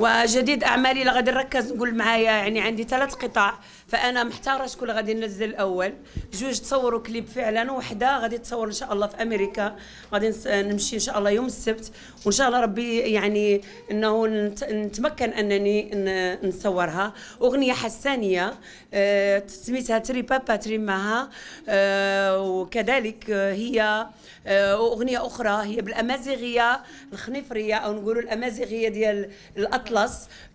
وجديد اعمالي لغادي نركز نقول معايا يعني عندي 3 قطاع فانا محتاره شكون اللي غادي ننزل الاول. 2 تصوروا كليب فعلا، وحده غادي تصور ان شاء الله في امريكا، غادي نمشي ان شاء الله يوم السبت، وان شاء الله ربي يعني انه نتمكن انني نصورها. اغنيه حسانيه سميتها تري بابا تري ماها، وكذلك هي اغنيه اخرى هي بالامازيغيه الخنيفريه او نقولوا الامازيغيه ديال الاطلس.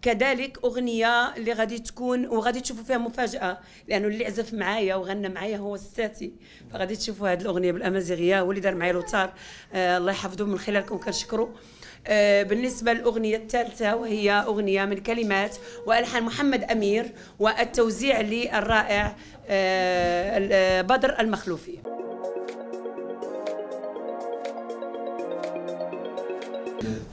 كذلك اغنيه اللي غادي تكون وغادي تشوفوا فيها مفاجاه لانه اللي عزف معايا وغنى معايا هو الستاتي، فغادي تشوفوا هذه الاغنيه بالامازيغيه هو اللي دار معايا لوتار الله يحفظه من خلالكم كنشكرو. بالنسبه للاغنيه الثالثه وهي اغنيه من كلمات والحان محمد أمير والتوزيع للرائع بدر المخلوفي.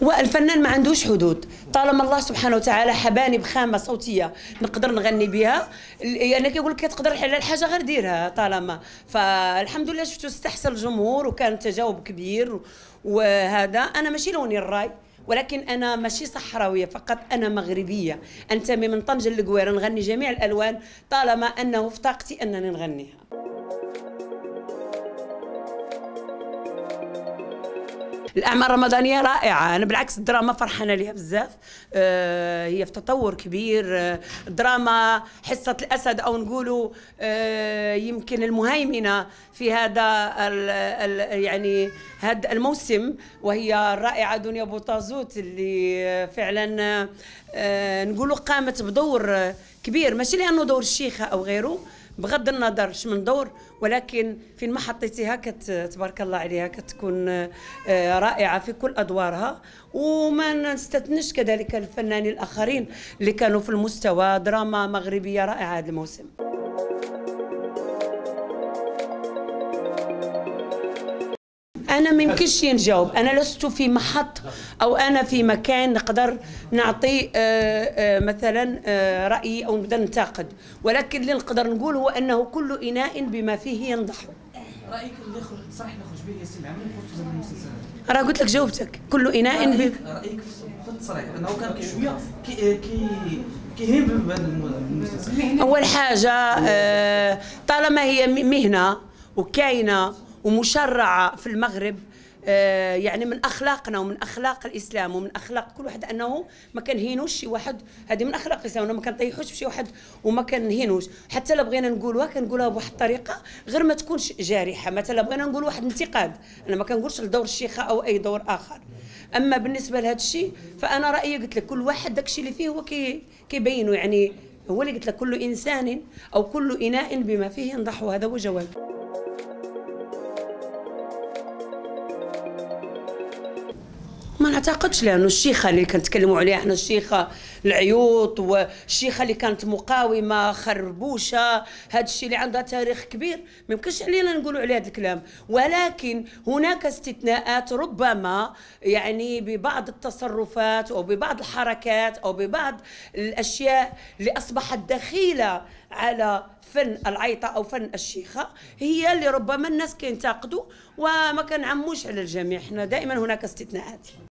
والفنان ما عندوش حدود، طالما الله سبحانه وتعالى حباني بخامه صوتيه نقدر نغني بها، يعني كيقول لك كتقدر على الحاجه غير ديرها طالما. فالحمد لله شفتوا استحسن الجمهور وكان تجاوب كبير. وهذا انا ماشي لوني الراي، ولكن انا ماشي صحراويه فقط، انا مغربيه انتمي من طنجه للقويره، نغني جميع الالوان طالما انه في طاقتي انني نغنيها. الاعمال الرمضانيه رائعه، انا بالعكس الدراما فرحانه ليها بزاف، هي في تطور كبير. الدراما حصه الاسد او نقولوا يمكن المهيمنه في هذا يعني هذا الموسم، وهي الرائعه دنيا بوطازوت اللي فعلا نقولوا قامت بدور كبير، ماشي لانه دور الشيخه او غيره بغض النظر من دور، ولكن فين ما حطيتيها تبارك الله عليها كتكون رائعه في كل ادوارها. وما نستثنش كذلك الفنانين الاخرين اللي كانوا في المستوى. دراما مغربيه رائعه هذا الموسم. أنا ما يمكنش نجاوب، أنا لست في محط أو أنا في مكان نقدر نعطي مثلا رأيي أو نبدأ ننتقد، ولكن اللي نقدر نقول هو أنه كل إناء بما فيه ينضح. رأيك اللي صحيح نخرج به ياسين العمري خصوصا المسلسلات؟ راه قلت لك جاوبتك، كل إناء رأيك في التصريح أنه كان شوية كيهم المسلسلات. أول حاجة طالما هي مهنة وكاينة ومشرعة في المغرب، يعني من اخلاقنا ومن اخلاق الاسلام ومن اخلاق كل واحد انه ما كنهينوش شي واحد، هذه من اخلاق الاسلام، ما كنطيحوش بشي واحد وما كنهينوش، حتى لا بغينا نقولوها كنقولوها بواحد الطريقه غير ما تكونش جارحه، مثلا بغينا نقول واحد انتقاد انا ما كنقولش لدور الشيخه او اي دور اخر. اما بالنسبه لهذا الشيء فانا رايي قلت لك كل واحد داك الشيء اللي فيه هو كيبينه، يعني هو اللي قلت لك كل انسان او كل اناء بما فيه ينضح، وهذا هو جوابي. ما نعتقدش لانه الشيخه اللي كنتكلموا عليها احنا الشيخه العيوط والشيخه اللي كانت مقاومه خربوشه، هذا الشيء اللي عندها تاريخ كبير ما يمكنش علينا نقولوا عليه هذا الكلام. ولكن هناك استثناءات ربما يعني ببعض التصرفات او ببعض الحركات او ببعض الاشياء اللي اصبحت دخيله على فن العيطه او فن الشيخه، هي اللي ربما الناس كينتقدوا، وما كنعموش على الجميع، احنا دائما هناك استثناءات.